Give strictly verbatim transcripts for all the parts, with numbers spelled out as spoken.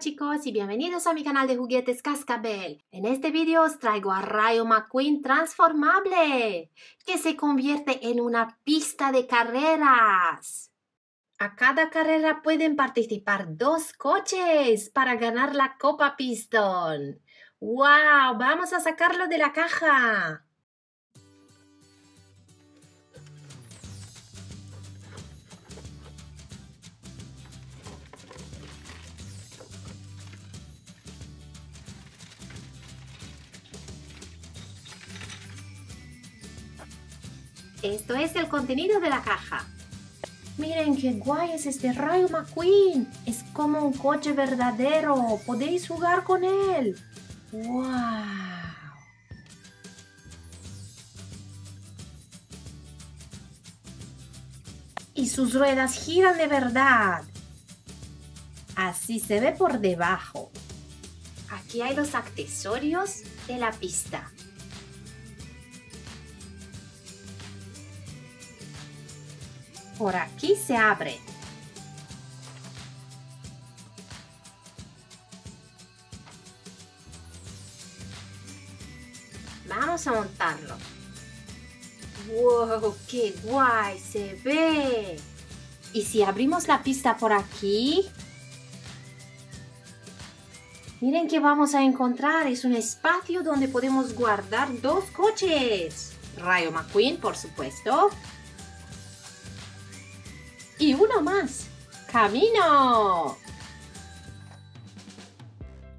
chicos y bienvenidos a mi canal de Juguetes Cascabel. En este vídeo os traigo a Rayo McQueen transformable, que se convierte en una pista de carreras. A cada carrera pueden participar dos coches para ganar la Copa Pistón. ¡Wow! ¡Vamos a sacarlo de la caja! Esto es el contenido de la caja. Miren qué guay es este Rayo McQueen. Es como un coche verdadero. Podéis jugar con él. ¡Wow! Y sus ruedas giran de verdad. Así se ve por debajo. Aquí hay los accesorios de la pista. Por aquí se abre. Vamos a montarlo. ¡Wow! ¡Qué guay se ve! Y si abrimos la pista por aquí, miren que vamos a encontrar. Es un espacio donde podemos guardar dos coches. Rayo McQueen, por supuesto. Y uno más, Camino.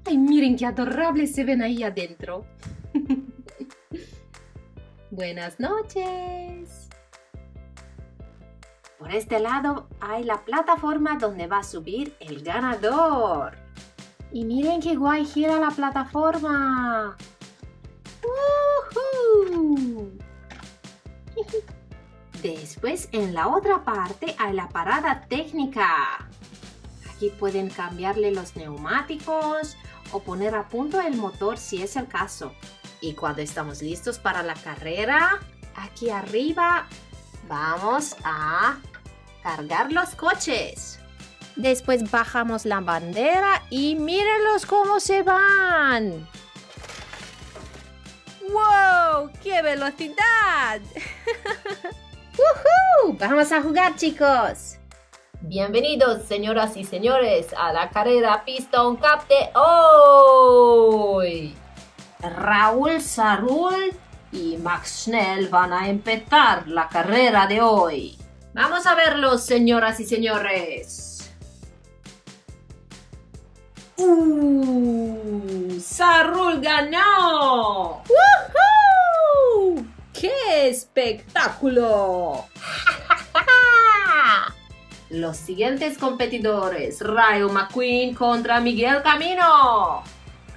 Ay, miren qué adorables se ven ahí adentro. Buenas noches. Por este lado hay la plataforma donde va a subir el ganador. Y miren qué guay gira la plataforma. ¡Woohoo! Después, en la otra parte hay la parada técnica. Aquí pueden cambiarle los neumáticos o poner a punto el motor si es el caso. Y cuando estamos listos para la carrera, aquí arriba vamos a cargar los coches. Después bajamos la bandera y mírenlos cómo se van. ¡Wow! ¡Qué velocidad! ¡Woohoo! ¡Vamos a jugar, chicos! Bienvenidos, señoras y señores, a la carrera Pistón Cup de hoy. Raoul ÇaRoule y Max Schnell van a empezar la carrera de hoy. ¡Vamos a verlos, señoras y señores! ¡Uh! ÇaRoule ganó. ¡Woohoo! ¡Qué espectáculo! Los siguientes competidores, Rayo McQueen contra Miguel Camino.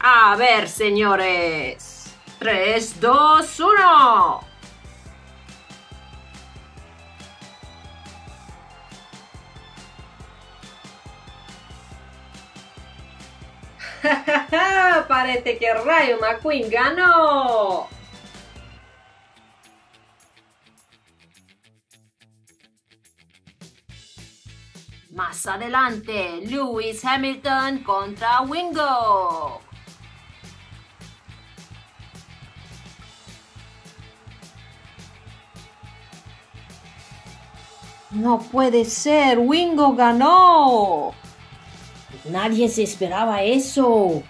A ver, señores. tres, dos, uno. Parece que Rayo McQueen ganó. Más adelante, Lewis Hamilton contra Wingo. No puede ser, Wingo ganó. Nadie se esperaba eso.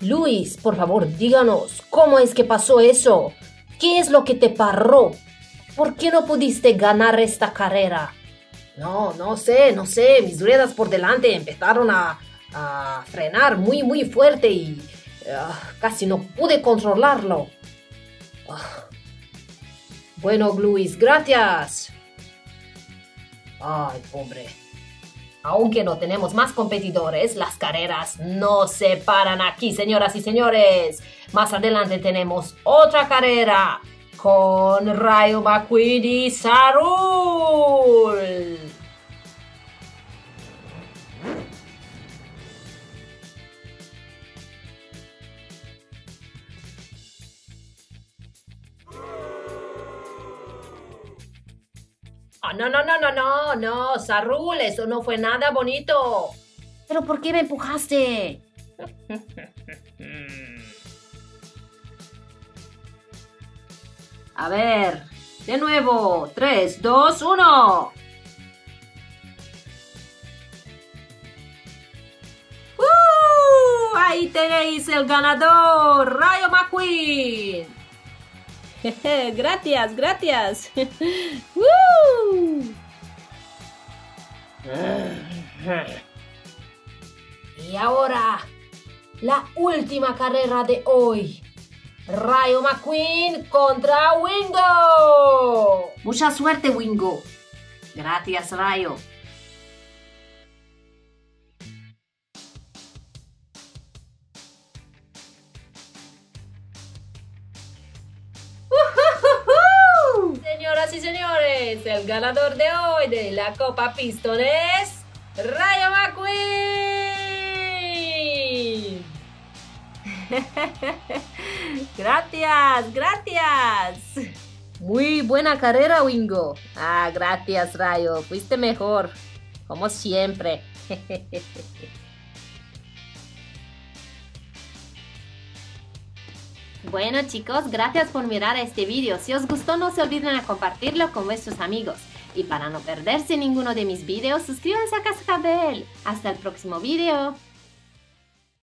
Lewis, por favor, díganos, ¿cómo es que pasó eso? ¿Qué es lo que te paró? ¿Por qué no pudiste ganar esta carrera? No, no sé, no sé. Mis ruedas por delante empezaron a, a frenar muy, muy fuerte y uh, casi no pude controlarlo. Uh. Bueno, Luis, gracias. Ay, hombre. Aunque no tenemos más competidores, las carreras no se paran aquí, señoras y señores. Más adelante tenemos otra carrera con Rayo McQueen y ÇaRoule. no, no, no, no, no, no, ÇaRoule, eso no fue nada bonito. ¿Pero por qué me empujaste? A ver, de nuevo, tres, dos, uno. ¡Uh! Ahí tenéis el ganador, Rayo McQueen. Gracias, gracias. ¡Uh! Y ahora, la última carrera de hoy. Rayo McQueen contra Wingo. Mucha suerte, Wingo. Gracias, Rayo. Señoras y señores, el ganador de hoy de la Copa Pistón es Rayo McQueen. Gracias, gracias. Muy buena carrera, Wingo. Ah, gracias, Rayo. Fuiste mejor, como siempre. Bueno chicos, gracias por mirar este vídeo. Si os gustó no se olviden de compartirlo con vuestros amigos. Y para no perderse ninguno de mis vídeos, suscríbanse a Cascabel. Hasta el próximo vídeo.